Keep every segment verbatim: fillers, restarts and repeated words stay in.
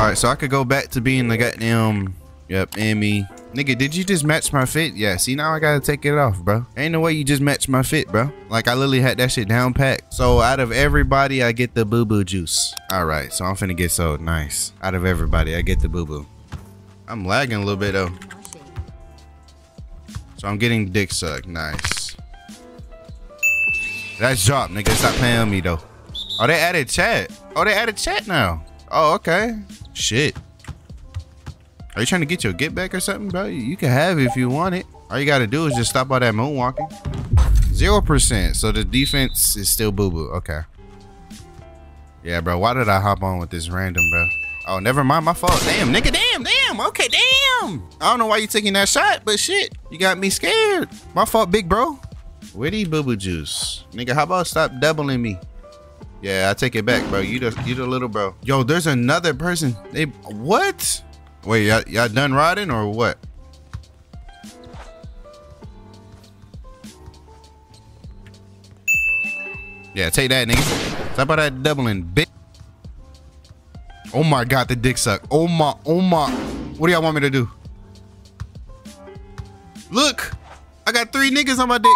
Alright, so I could go back to being the goddamn... Yep, Emmy. Nigga, did you just match my fit? Yeah, see, now I gotta take it off, bro. Ain't no way you just match my fit, bro. Like, I literally had that shit down packed. So, out of everybody, I get the boo-boo juice. Alright, so I'm finna get sold. Nice. Out of everybody, I get the boo-boo. I'm lagging a little bit, though. So, I'm getting dick sucked. Nice. That's dropped, nigga. Stop playing on me, though. Oh, they added chat. Oh, they added chat now. Oh, okay. Shit. Are you trying to get your get back or something, bro? You can have it if you want it. All you gotta do is just stop all that moonwalking. Zero percent. So the defense is still boo-boo. Okay. Yeah, bro. Why did I hop on with this random, bro? Oh, never mind. My fault. Damn, nigga. Damn, damn. Okay, damn. I don't know why you taking that shot, but shit. You got me scared. My fault, big bro. Witty boo-boo juice. Nigga, how about stop doubling me? Yeah, I take it back, bro. You the, you the little bro. Yo, there's another person. They what? Wait, y'all done riding or what? Yeah, take that, nigga. Stop about that doubling, bitch. Oh my god, the dick suck. Oh my, oh my. What do y'all want me to do? Look, I got three niggas on my dick.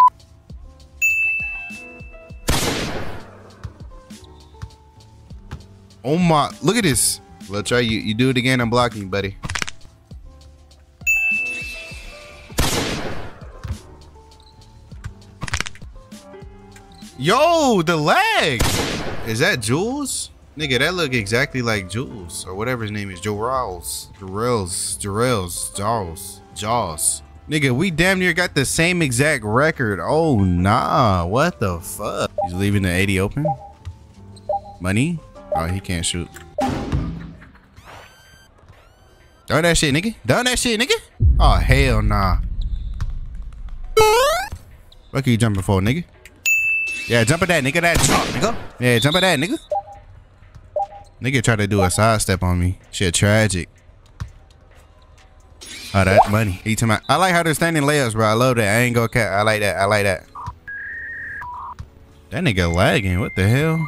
Oh my, look at this. Let's try you. You do it again, I'm blocking, buddy. Yo, the lag. Is that Jules? Nigga, that look exactly like Jules or whatever his name is. Jorals, Jorals, Jorals, Jaws, Jaws. Nigga, we damn near got the same exact record. Oh, nah. What the fuck? He's leaving the eighty open. Money. Oh, he can't shoot. Done that shit, nigga. Done that shit, nigga. Oh, hell nah. What are you jumping for, nigga? Yeah, jump at that, nigga. That jump, nigga. Yeah, jump at that, nigga. Nigga tried to do a sidestep on me. Shit, tragic. Oh, that's money. He to my. I like how they're standing layups, bro. I love that. I ain't gonna cat. I like that. I like that. That nigga lagging. What the hell?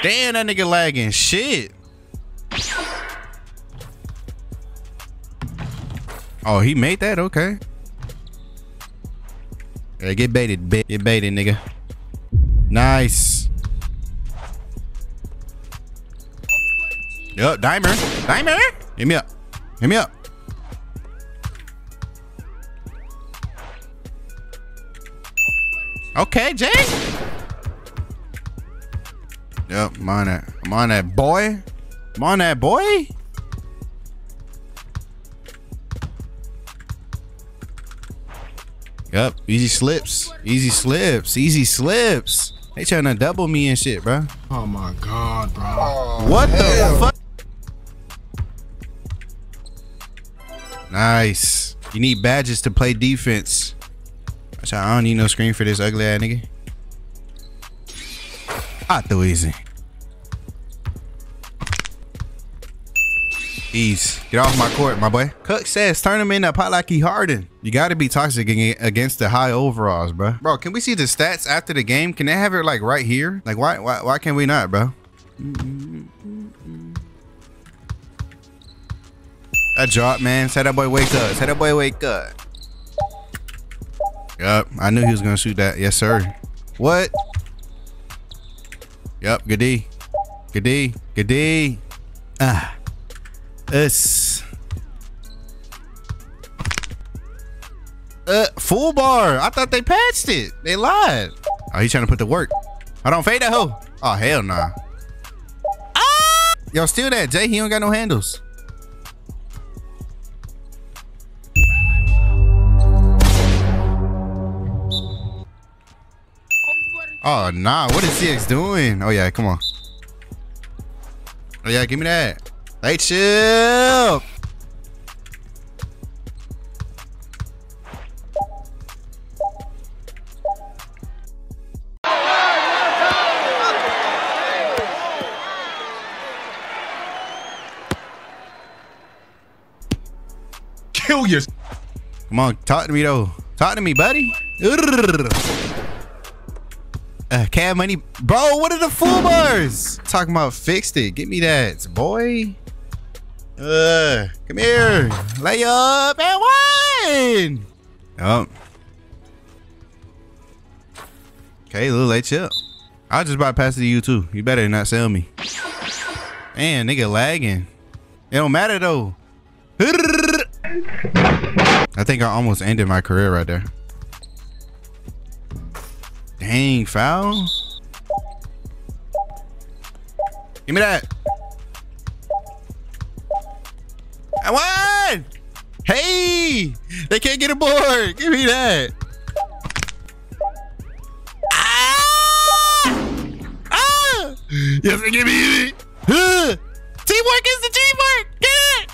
Damn, that nigga lagging. Shit. Oh, he made that? Okay. Hey, get baited, bitch. Get baited, nigga. Nice. Yup, Dimer. Dimer? Hit me up. Hit me up. Okay, Jay. Yep, I'm on that. I'm on that boy. I'm on that boy. Yep, easy slips. Easy slips. Easy slips. They trying to double me and shit, bro. Oh my god, bro. Oh, what hell. The fuck? Nice. You need badges to play defense. I don't need no screen for this ugly ass nigga. Not too easy. Ease. Get off my court, my boy. Cook says turn him into Potlucky Harden. You gotta be toxic against the high overalls, bro. Bro, can we see the stats after the game? Can they have it like right here? Like why why why can we not, bro? That drop, man. Say that boy wake up. Say that boy wake up. Yup, I knew he was gonna shoot that. Yes, sir. What? Yep, good D. Good D. Good D. Ah. Us. Uh, full bar. I thought they patched it. They lied. Oh, he's trying to put the work. I don't fade that hoe. Oh, hell nah. Ah! Yo, steal that, Jay. He don't got no handles. Oh, nah. What is C X doing? Oh, yeah. Come on. Oh, yeah. Give me that. Light shield. Kill your... Come on. Talk to me, though. Talk to me, buddy. Urgh. Uh, Cad Money. Bro, what are the full bars? Talking about fixed it. Give me that, boy. Uh, come here. Lay up and win. Oh. Okay, little late chip. I'll just bypass it to you too. You better not sell me. Man, nigga lagging. It don't matter though. I think I almost ended my career right there. Dang, foul. Give me that. I won. Hey, they can't get a board. Give me that. Ah! Ah! Yes, give me it. Huh. Teamwork is the teamwork. Get it.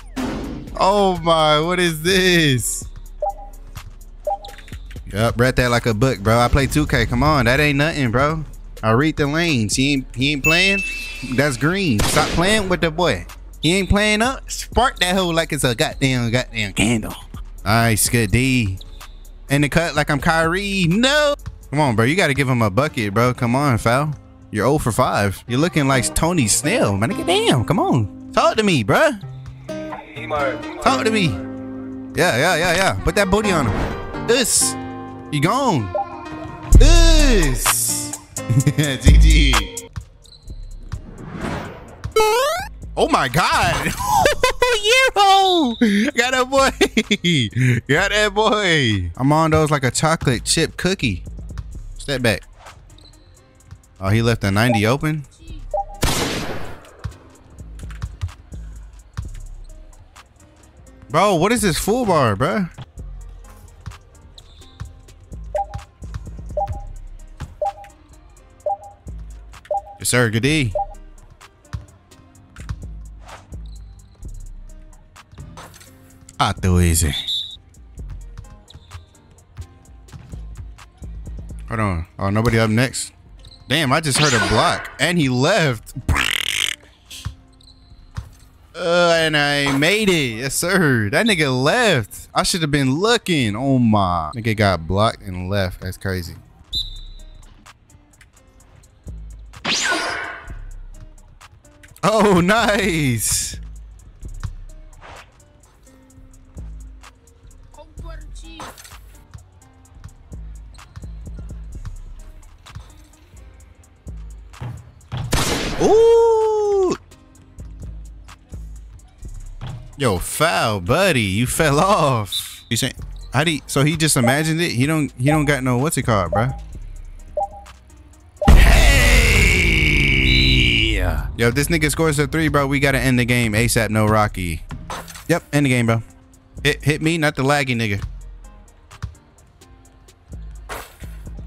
Oh my, what is this? Yup, read that like a book, bro. I play two K. Come on, that ain't nothing, bro. I read the lanes. He ain't, he ain't playing. That's green. Stop playing with the boy. He ain't playing up. Spark that hoe like it's a goddamn, goddamn candle. Nice, good D. In the cut like I'm Kyrie. No. Come on, bro. You got to give him a bucket, bro. Come on, foul. You're zero for five. You're looking like Tony Snell. My nigga, damn. Come on. Talk to me, bro. Talk to me. Yeah, yeah, yeah, yeah. Put that booty on him. This. You gone. This. G G. Oh my God. Yo. Got that boy. Got that boy. I'm on those like a chocolate chip cookie. Step back. Oh, he left the ninety open. Bro, what is this full bar, bro? Sir, good D. Ah, too easy. Hold on. Oh, nobody up next. Damn, I just heard a block and he left. Uh, and I made it. Yes, sir. That nigga left. I should have been looking. Oh my. Nigga got blocked and left. That's crazy. Oh, nice. Ooh. Yo, foul, buddy. You fell off. You saying how do you, so he just imagined it? He don't he don't got no what's it called, bruh? Yo, if this nigga scores a three, bro, we gotta end the game ASAP. No Rocky. Yep, end the game, bro. Hit, hit me, not the laggy nigga.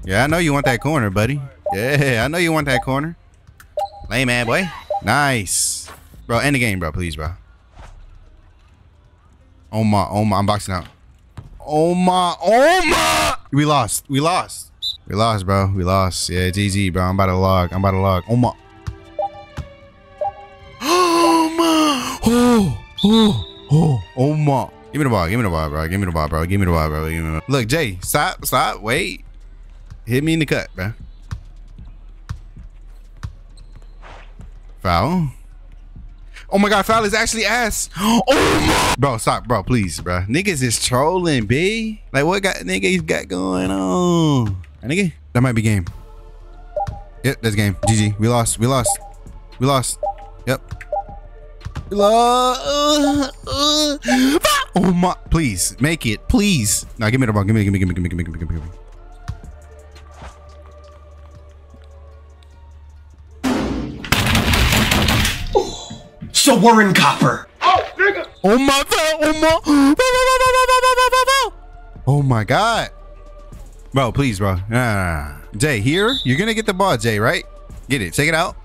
Yeah, I know you want that corner, buddy. Yeah, I know you want that corner. Lame ad boy. Nice, bro. End the game, bro. Please, bro. Oh my, oh my, I'm boxing out. Oh my, oh my. We lost. We lost. We lost, bro. We lost. Yeah, G G, bro. I'm about to log. I'm about to log. Oh my. Oh, oh, oh, oh my. Give me the ball. Give me the ball, bro. Give me the ball, bro. Give me the ball, bro. Give me the ball. Look, Jay, stop, stop, wait. Hit me in the cut, bro. Foul. Oh my God, foul is actually ass. Oh my. Bro, stop, bro, please, bro. Niggas is trolling, B. Like, what got niggas got going on? Nigga, that might be game. Yep, that's game. G G. We lost. We lost. We lost. Yep. Uh, uh, uh. Oh my, please make it, please. Now give me the ball. Give me, give me, give me, give me, give me, give me, give me, give me. So we're in copper. Oh, nigga. Oh my, oh my, oh my God. Bro, please, bro. Nah. Jay, here, you're gonna get the ball, Jay, right? Get it, take it out.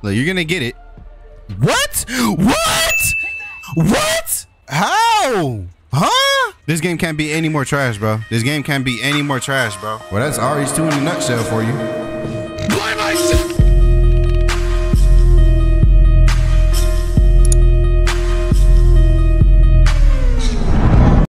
Look, you're gonna get it. What? What? What? How? Huh? This game can't be any more trash, bro. This game can't be any more trash, bro. Well, that's Ari's two in a nutshell for you. By myself.